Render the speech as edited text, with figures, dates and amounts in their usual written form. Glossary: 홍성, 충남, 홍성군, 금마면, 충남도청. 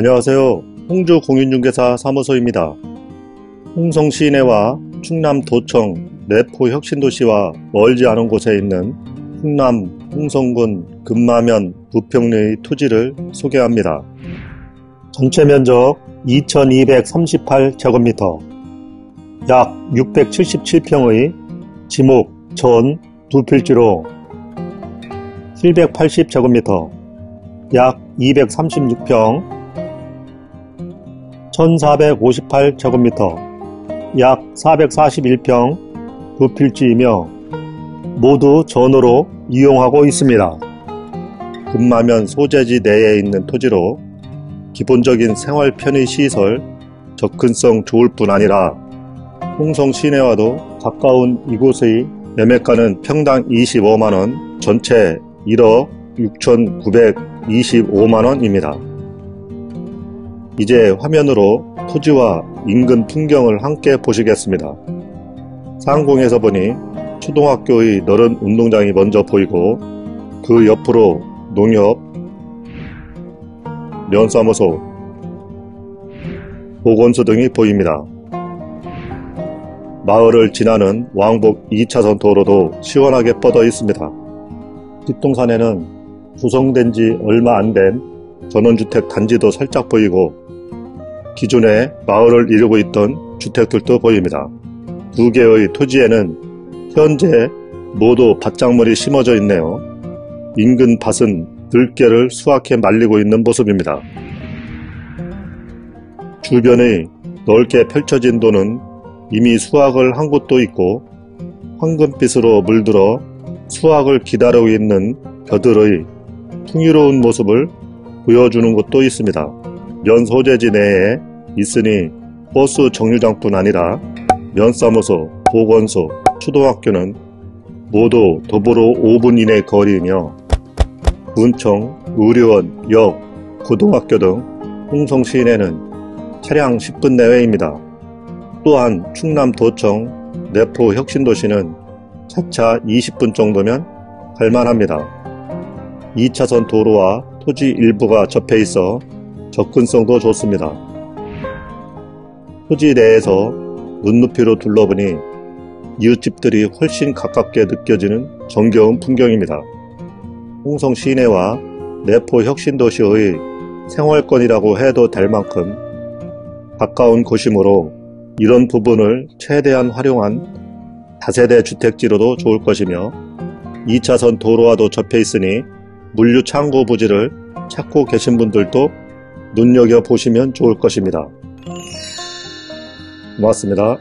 안녕하세요. 홍주 공인중개사 사무소입니다. 홍성 시내와 충남도청, 내포혁신도시와 멀지 않은 곳에 있는 충남 홍성군 금마면 부평리의 토지를 소개합니다. 전체 면적 2238제곱미터, 약 677평의 지목, 전, 두 필지로 780제곱미터, 약 236평, 1458제곱미터, 약 441평 두 필지이며 모두 전으로 이용하고 있습니다. 금마면 소재지 내에 있는 토지로 기본적인 생활 편의 시설, 접근성 좋을 뿐 아니라 홍성 시내와도 가까운 이곳의 매매가는 평당 25만원, 전체 1억 6,925만원입니다. 이제 화면으로 토지와 인근 풍경을 함께 보시겠습니다. 상공에서 보니 초등학교의 너른 운동장이 먼저 보이고 그 옆으로 농협, 면사무소, 보건소 등이 보입니다. 마을을 지나는 왕복 2차선 도로도 시원하게 뻗어 있습니다. 뒷동산에는 조성된 지 얼마 안 된 전원주택 단지도 살짝 보이고 기존에 마을을 이루고 있던 주택들도 보입니다. 두 개의 토지에는 현재 모두 밭작물이 심어져 있네요. 인근 밭은 들깨를 수확해 말리고 있는 모습입니다. 주변의 넓게 펼쳐진 도는 이미 수확을 한 곳도 있고 황금빛으로 물들어 수확을 기다리고 있는 벼들의 풍요로운 모습을 보여주는 곳도 있습니다. 면 소재지 내에 있으니 버스 정류장뿐 아니라 면사무소, 보건소, 초등학교는 모두 도보로 5분 이내 거리이며 군청, 의료원, 역, 고등학교 등 홍성 시내는 차량 10분 내외입니다. 또한 충남도청, 내포혁신도시는 차차 20분 정도면 갈만합니다. 2차선 도로와 토지 일부가 접해 있어 접근성도 좋습니다. 토지 내에서 눈높이로 둘러보니 이웃집들이 훨씬 가깝게 느껴지는 정겨운 풍경입니다. 홍성 시내와 내포혁신도시의 생활권이라고 해도 될 만큼 가까운 곳이므로 이런 부분을 최대한 활용한 다세대 주택지로도 좋을 것이며 2차선 도로와도 접해 있으니 물류 창고 부지를 찾고 계신 분들도 눈여겨보시면 좋을 것입니다. 고맙습니다.